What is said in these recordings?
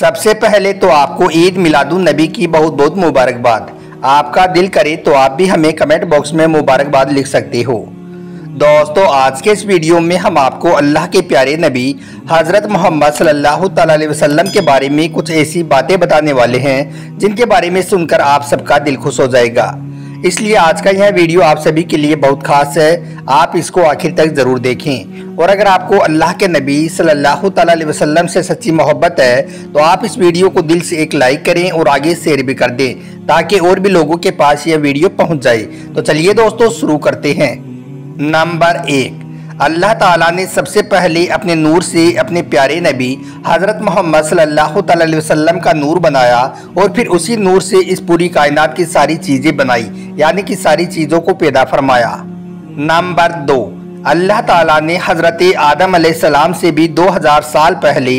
सबसे पहले तो आपको ईद मिलादुन नबी की बहुत बहुत मुबारकबाद। आपका दिल करे तो आप भी हमें कमेंट बॉक्स में मुबारकबाद लिख सकते हो। दोस्तों, आज के इस वीडियो में हम आपको अल्लाह के प्यारे नबी हज़रत मोहम्मद सल्लल्लाहु अलैहि वसल्लम के बारे में कुछ ऐसी बातें बताने वाले हैं जिनके बारे में सुनकर आप सबका दिल खुश हो जाएगा। इसलिए आज का यह वीडियो आप सभी के लिए बहुत खास है, आप इसको आखिर तक ज़रूर देखें। और अगर आपको अल्लाह के नबी सल्लल्लाहु अलैहि वसल्लम से सच्ची मोहब्बत है तो आप इस वीडियो को दिल से एक लाइक करें और आगे शेयर भी कर दें ताकि और भी लोगों के पास यह वीडियो पहुँच जाए। तो चलिए दोस्तों, शुरू करते हैं। नंबर एक, अल्लाह ताला ने सबसे पहले अपने नूर से अपने प्यारे नबी हज़रत मोहम्मद सल्लल्लाहु अलैहि वसल्लम का नूर बनाया और फिर उसी नूर से इस पूरी कायनात की सारी चीज़ें बनाई, यानी कि सारी चीज़ों को पैदा फरमाया। नंबर दो, अल्लाह ताला ने हजरत आदम अलैहिस्सलाम से भी 2000 साल पहले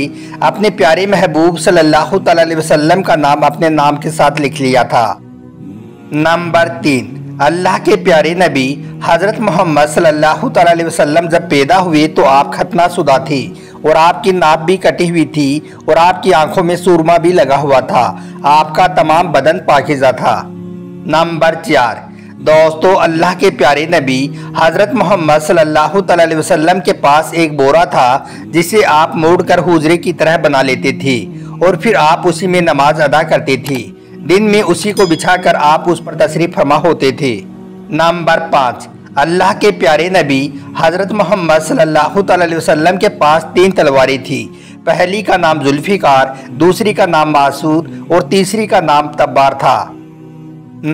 अपने प्यारे महबूब सल्लल्लाहु अलैहि वसल्लम का नाम अपने नाम के साथ लिख लिया था। नंबर तीन, अल्लाह के प्यारे नबी हज़रत मोहम्मद सल्लल्लाहु अलैहि वसल्लम जब पैदा हुए तो आप खतनाशुदा थे और आपकी नाभ भी कटी हुई थी और आपकी आंखों में सूरमा भी लगा हुआ था। आपका तमाम बदन पाकिज़ा था। नंबर चार, दोस्तों, अल्लाह के प्यारे नबी हज़रत मोहम्मद सल्लल्लाहु अलैहि वसल्लम के पास एक बोरा था जिसे आप मोड़ कर हुजरे की तरह बना लेते थे और फिर आप उसी में नमाज अदा करते थे। दिन में उसी को बिछाकर आप उस पर तशरीफ़ फरमा होते थे। नंबर पाँच, अल्लाह के प्यारे नबी हज़रत मोहम्मद सल्लल्लाहु अलैहि वसल्लम के पास 3 तलवारें थीं। पहली का नाम जुल्फिकार, दूसरी का नाम मासूर और तीसरी का नाम तब्बार था।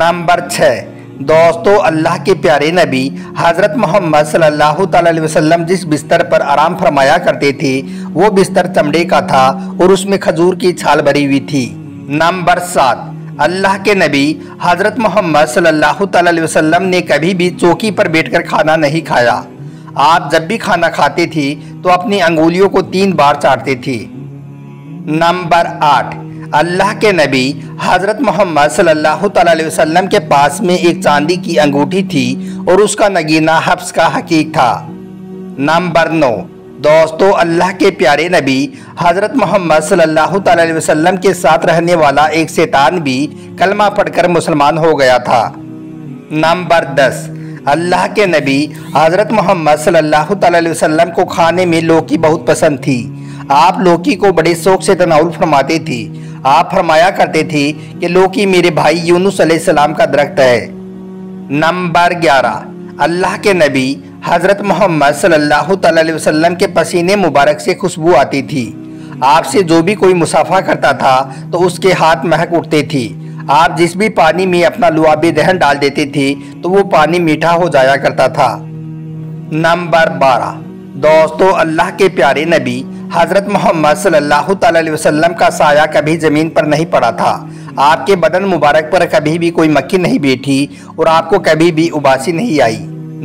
नंबर छः, दोस्तों, अल्लाह के प्यारे नबी हज़रत मोहम्मद सल्लल्लाहु अलैहि वसल्लम जिस बिस्तर पर आराम फरमाया करते थे वो बिस्तर चमड़े का था और उसमें खजूर की छाल भरी हुई थी। नंबर सात, अल्लाह के नबी हज़रत मोहम्मद सल्लल्लाहु अलैहि वसल्लम ने कभी भी चौकी पर बैठकर खाना नहीं खाया। आप जब भी खाना खाते थे तो अपनी अंगुलियों को 3 बार चाटते थे। नंबर आठ, अल्लाह के नबी हज़रत मोहम्मद सल्लल्लाहु अलैहि वसल्लम के पास में एक चांदी की अंगूठी थी और उसका नगीना हफ्ज का हकीक था। नंबर नौ, दोस्तों, अल्लाह के प्यारे नबी हज़रत मोहम्मद सल्लल्लाहु अलैहि वसल्लम के साथ रहने वाला एक शैतान भी कलमा पढ़कर मुसलमान हो गया था। नंबर 10, अल्लाह के नबी हज़रत मोहम्मद सल्लल्लाहु अलैहि वसल्लम को खाने में लौकी बहुत पसंद थी। आप लौकी को बड़े शौक़ से तनाउल फरमाते थे। आप फरमाया करते थे कि लौकी मेरे भाई यूनुस अलैहिस्सलाम का दरख्त है। नंबर 11, अल्लाह के नबी हज़रत मोहम्मद सल्लल्लाहु अलैहि वसल्लम के पसीने मुबारक से खुशबू आती थी। आपसे जो भी कोई मुसाफा करता था तो उसके हाथ महक उठते थे। आप जिस भी पानी में अपना लुआबे दहन डाल देते थे तो वो पानी मीठा हो जाया करता था। नंबर 12, दोस्तों, अल्लाह के प्यारे नबी हज़रत मोहम्मद सल्लल्लाहु अलैहि वसल्लम का साया कभी ज़मीन पर नहीं पड़ा था। आपके बदन मुबारक पर कभी भी कोई मक्खी नहीं बैठी और आपको कभी भी उबासी नहीं आई।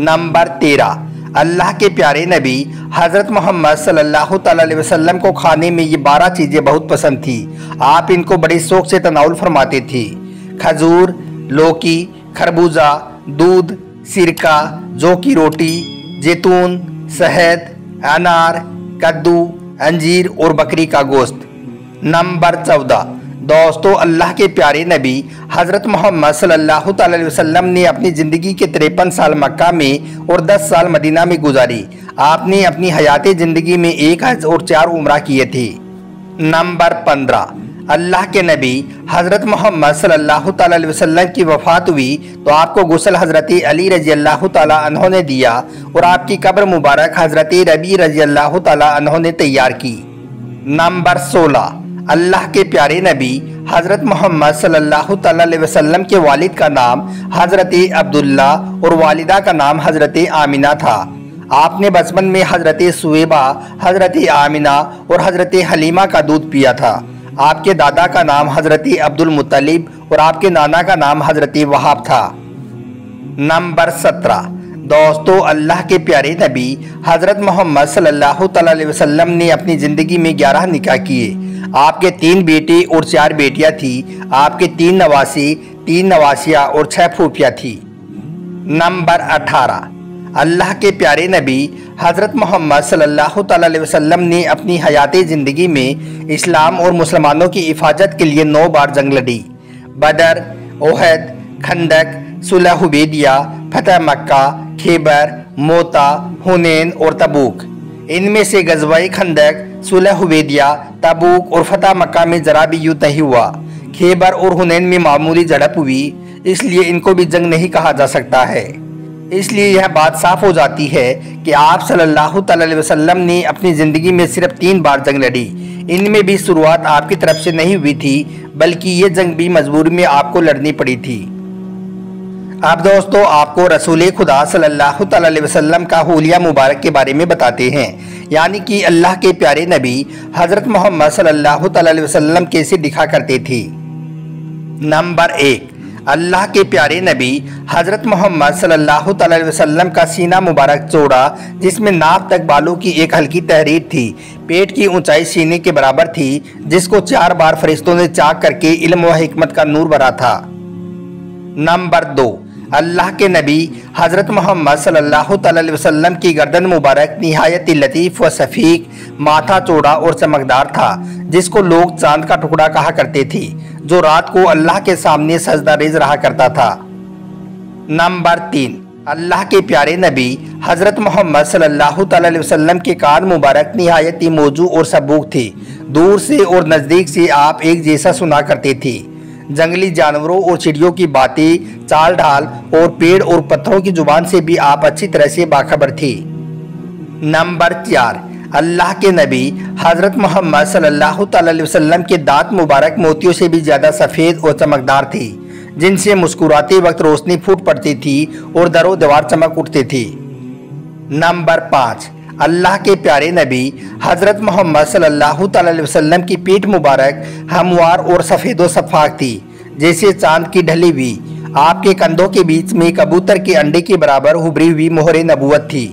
नंबर 13, अल्लाह के प्यारे नबी हज़रत मोहम्मद सल्लल्लाहु अलैहि वसल्लम को खाने में ये 12 चीज़ें बहुत पसंद थी। आप इनको बड़े शौक़ से तनाउल फरमाते थे। खजूर, लौकी, खरबूजा, दूध, सिरका, जौ की रोटी, जैतून, शहद, अनार, कद्दू, अंजीर और बकरी का गोश्त। नंबर 14, दोस्तों, अल्लाह के प्यारे नबी हज़रत मोहम्मद सल्लल्लाहु अलैहि वसल्लम ने अपनी ज़िंदगी के 53 साल मक्का में और 10 साल मदीना में गुजारी। आपने अपनी हयात ज़िंदगी में 1 हज और 4 उम्रा किए थे। नंबर 15, अल्लाह के नबी हज़रत मोहम्मद सल्लल्लाहु अलैहि वसल्लम की वफ़ात हुई तो आपको गुस्ल हज़रत अली रजी अल्लाह तआला अन्हों ने दिया और आपकी कब्र मुबारक हज़रत रबी रजी अल्लाह तआला अन्हों ने तैयार की। नंबर 16, अल्लाह के प्यारे नबी हज़रत मोहम्मद सल्लल्लाहु अलैहि वसल्लम के वालिद का नाम हजरत अब्दुल्ला और वालिदा का नाम हजरत आमिना था। आपने बचपन में हजरत सुएबा, हजरत आमिना और हजरत हलीमा का दूध पिया था। आपके दादा का नाम हजरत अब्दुलम और आपके नाना का नाम हजरत वहाब था। नंबर 17, दोस्तों, अल्लाह के प्यारे नबी हज़रत मोहम्मद सल्लल्लाहु अलैहि वसल्लम ने अपनी ज़िंदगी में 11 निकाह किए। आपके 3 बेटे और 4 बेटियां थी। आपके 3 नवासी, 3 नवासियां और 6 फूफियां थी। नंबर 18, अल्लाह के प्यारे नबी हज़रत मोहम्मद सल्लल्लाहु अलैहि वसल्लम ने अपनी हयाती ज़िंदगी में इस्लाम और मुसलमानों की हिफाजत के लिए 9 बार जंग लड़ी। बदर, ओहैद, खंडक, सुलहुबेदिया, फतह मक्का, खेबर, मोता, हनैन और तबूक। इनमें से गज़वाए खंडक, सुलहुबेदिया, तबूक और फतह मक्का में ज़रा भी युद्ध नहीं हुआ। खेबर और हनैन में मामूली झड़प हुई, इसलिए इनको भी जंग नहीं कहा जा सकता है। इसलिए यह बात साफ हो जाती है कि आप सल्लल्लाहु अलैहि वसल्लम ने अपनी ज़िंदगी में सिर्फ 3 बार जंग लड़ी। इनमें भी शुरुआत आपकी तरफ से नहीं हुई थी, बल्कि ये जंग भी मजबूरी में आपको लड़नी पड़ी थी। अब दोस्तों आपको रसूल खुदा सल्लल्लाहु अलैहि वसल्लम का हुलिया मुबारक के बारे में बताते हैं, यानी कि अल्लाह के प्यारे नबी हज़रत मोहम्मद सल्लल्लाहु अलैहि वसल्लम कैसे दिखा करते थे। नंबर 1, अल्लाह के प्यारे नबी हज़रत मोहम्मद सल्लल्लाहु अलैहि वसल्लम का सीना मुबारक चौड़ा, जिसमें नाक तक बालों की एक हल्की तहरीर थी। पेट की ऊंचाई सीने के बराबर थी, जिसको 4 बार फरिश्तों ने चाक करके इल्म व हिकमत का नूर भरा था। नंबर 2, अल्लाह के नबी हज़रत मोहम्मद सल्लल्लाहु अलैहि वसल्लम की गर्दन मुबारक निहायत लतीफ़ व सफ़ीक, माथा चौड़ा और चमकदार था, जिसको लोग चांद का टुकड़ा कहा करते थे, जो रात को अल्लाह के सामने सजदारेज रहा करता था। नंबर 3, अल्लाह के प्यारे नबी हज़रत मोहम्मद सल्लल्लाहु अलैहि वसल्लम के कान मुबारक निहायती मौजू और सबूक थे। दूर से और नज़दीक से आप एक जैसा सुना करते थे। जंगली जानवरों और चिड़ियों की बातें, चाल ढाल और पेड़ और पत्थरों की जुबान से भी आप अच्छी तरह से बाखबर थे। नंबर 4, अल्लाह के नबी हज़रत मोहम्मद सल्लल्लाहु अलैहि वसल्लम के दांत मुबारक मोतियों से भी ज़्यादा सफ़ेद और चमकदार थी, जिनसे मुस्कुराते वक्त रोशनी फूट पड़ती थी और दरो दीवार चमक उठती थी। नंबर 5, अल्लाह के प्यारे नबी हज़रत मोहम्मद सल्लल्लाहु अलैहि वसल्लम की पीठ मुबारक हमवार और सफ़ेद व शफाफ थी, जैसे चाँद की ढली हुई। आपके कंधों के बीच में कबूतर के अंडे के बराबर उभरी हुई मोहरे नबुवत थी।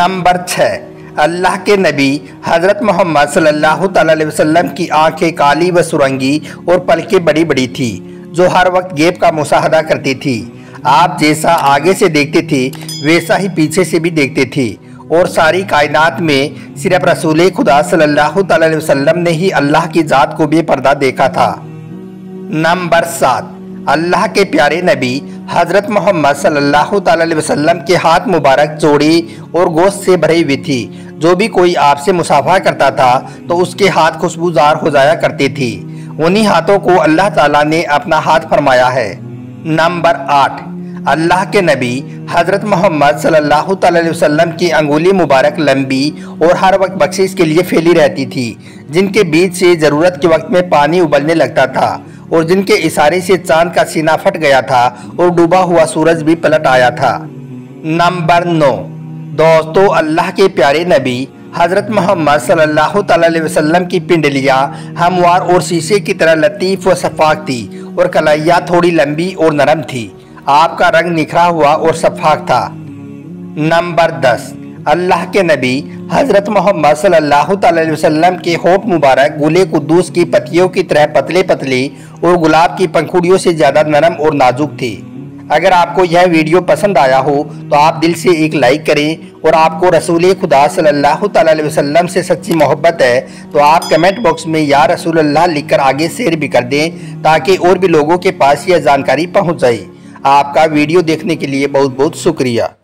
नंबर 6, अल्लाह के नबी हज़रत मोहम्मद सल्लल्लाहु अलैहि वसल्लम की आंखें काली व सुरंगी और पलकें बड़ी बड़ी थी, जो हर वक्त गैब का मुशाहदा करती थी। आप जैसा आगे से देखते थे, वैसा ही पीछे से भी देखते थे, और सारी कायनात में सिर्फ रसूल खुदा सल्लल्लाहु अलैहि वसल्लम ने ही अल्लाह की ज़ात को बेपर्दा देखा था। नंबर 7, अल्लाह के प्यारे नबी हज़रत मोहम्मद सल्लल्लाहु अलैहि वसल्लम के हाथ मुबारक चौड़े और गोश्त से भरे हुए थी। जो भी कोई आपसे मुसाफा करता था तो उसके हाथ खुशबूदार हो जाया करते थे। उन्हीं हाथों को अल्लाह ताला ने अपना हाथ फरमाया है। नंबर 8, अल्लाह के नबी हज़रत मोहम्मद सल्लल्लाहु अलैहि वसल्लम की अंगुली मुबारक लंबी और हर वक्त बख्शिश के लिए फैली रहती थी, जिनके बीच से ज़रूरत के वक्त में पानी उबलने लगता था, और जिनके इशारे से चांद का सीना फट गया था और डूबा हुआ सूरज भी पलट आया था। नंबर 9, दोस्तों अल्लाह के प्यारे नबी हज़रत मोहम्मद सल्लल्लाहु अलैहि वसल्लम की पिंडलियाँ हमवार और शीशे की तरह लतीफ़ व शफाफ थी, और कलाइयाँ थोड़ी लंबी और नरम थी। आपका रंग निखरा हुआ और शफाफ था। नंबर 10, अल्लाह के नबी हज़रत मोहम्मद सल्लल्लाहु अलैहि वसल्लम के होंठ मुबारक गुले कुद्दूस की पत्तियों की तरह पतले पतले और गुलाब की पंखुड़ियों से ज़्यादा नरम और नाजुक थे। अगर आपको यह वीडियो पसंद आया हो तो आप दिल से एक लाइक करें, और आपको रसूल खुदा सल्लल्लाहु अलैहि वसल्लम से सच्ची मोहब्बत है तो आप कमेंट बॉक्स में या रसूल अल्लाह लिखकर आगे शेयर भी कर दें, ताकि और भी लोगों के पास यह जानकारी पहुँच जाए। आपका वीडियो देखने के लिए बहुत बहुत शुक्रिया।